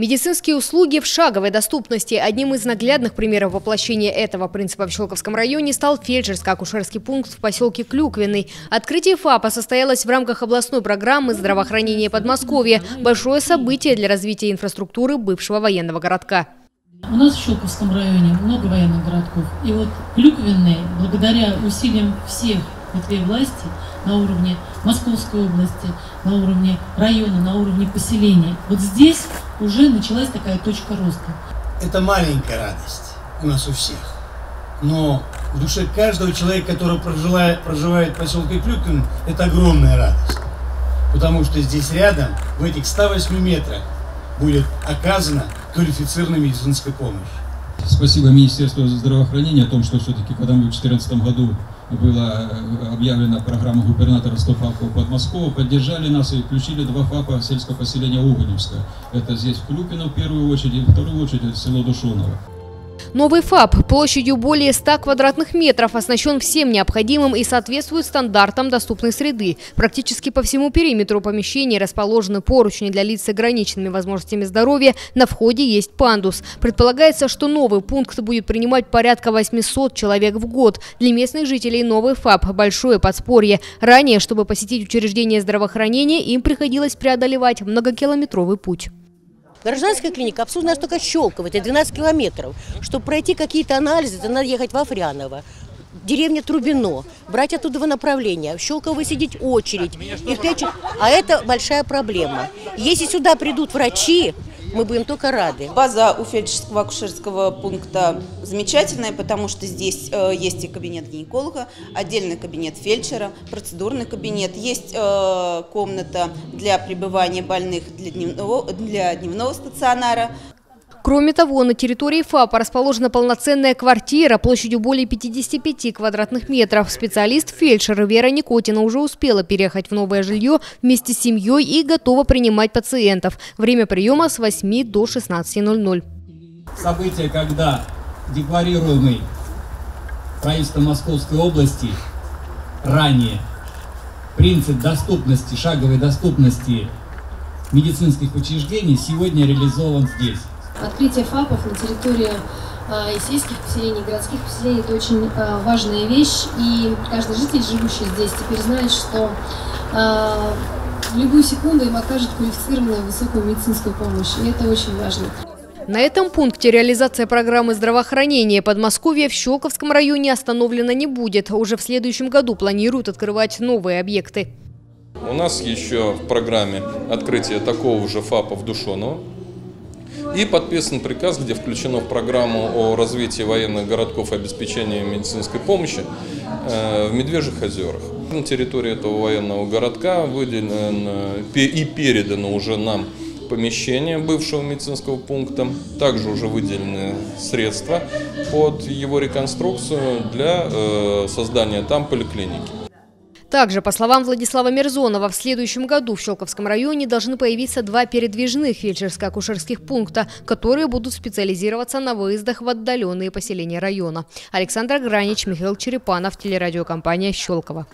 Медицинские услуги в шаговой доступности. Одним из наглядных примеров воплощения этого принципа в Щелковском районе стал фельдшерско-акушерский пункт в поселке Клюквенный. Открытие ФАПа состоялось в рамках областной программы здравоохранения Подмосковья. Большое событие для развития инфраструктуры бывшего военного городка. У нас в Щелковском районе много военных городков. И вот Клюквенный, благодаря усилиям всех ветвей власти на уровне Московской области, на уровне района, на уровне поселения, вот здесь уже началась такая точка роста. Это маленькая радость у нас у всех. Но в душе каждого человека, который проживает в поселке Клюквенный, это огромная радость. Потому что здесь рядом, в этих 108 метрах, будет оказана квалифицированная медицинская помощь. Спасибо Министерству здравоохранения о том, что все-таки, когда в 2014 году была объявлена программа губернатора 100 ФАПов Подмосковья, поддержали нас и включили 2 ФАПа сельского поселения Угольевское. Это здесь в Клюквенном в первую очередь, и во вторую очередь это село Душоново. Новый ФАП площадью более 100 квадратных метров оснащен всем необходимым и соответствует стандартам доступной среды. Практически по всему периметру помещений расположены поручни для лиц с ограниченными возможностями здоровья. На входе есть пандус. Предполагается, что новый пункт будет принимать порядка 800 человек в год. Для местных жителей новый ФАП – большое подспорье. Ранее, чтобы посетить учреждение здравоохранения, им приходилось преодолевать многокилометровый путь. Гражданская клиника обслуживает только Щелково, это 12 километров. Чтобы пройти какие-то анализы, то надо ехать во Фряново, деревня Трубино, брать оттуда направление. В Щелково высидеть очередь, а это большая проблема. Если сюда придут врачи, мы будем только рады. База у фельдшерского акушерского пункта замечательная, потому что здесь есть и кабинет гинеколога, отдельный кабинет фельдшера, процедурный кабинет. Есть комната для пребывания больных для дневного стационара. Кроме того, на территории ФАПа расположена полноценная квартира площадью более 55 квадратных метров. Специалист-фельдшер Вера Никотина уже успела переехать в новое жилье вместе с семьей и готова принимать пациентов. Время приема с 8 до 16:00. Событие, когда декларируемый правительством Московской области ранее принцип доступности, шаговой доступности медицинских учреждений сегодня реализован здесь. Открытие ФАПов на территории и сельских поселений, и городских поселений – это очень важная вещь. И каждый житель, живущий здесь, теперь знает, что в любую секунду им окажут квалифицированную высокую медицинскую помощь. И это очень важно. На этом пункте реализация программы здравоохранения Подмосковья в Щелковском районе остановлена не будет. Уже в следующем году планируют открывать новые объекты. У нас еще в программе открытие такого же ФАПа в Душоново. И подписан приказ, где включено в программу о развитии военных городков и обеспечении медицинской помощи в Медвежьих озерах. На территории этого военного городка выделено и передано уже нам помещение бывшего медицинского пункта. Также уже выделены средства под его реконструкцию для создания там поликлиники. Также, по словам Владислава Мерзонова, в следующем году в Щелковском районе должны появиться 2 передвижных фельдшерско-акушерских пункта, которые будут специализироваться на выездах в отдаленные поселения района. Александр Гранич, Михаил Черепанов, телерадиокомпания «Щелково».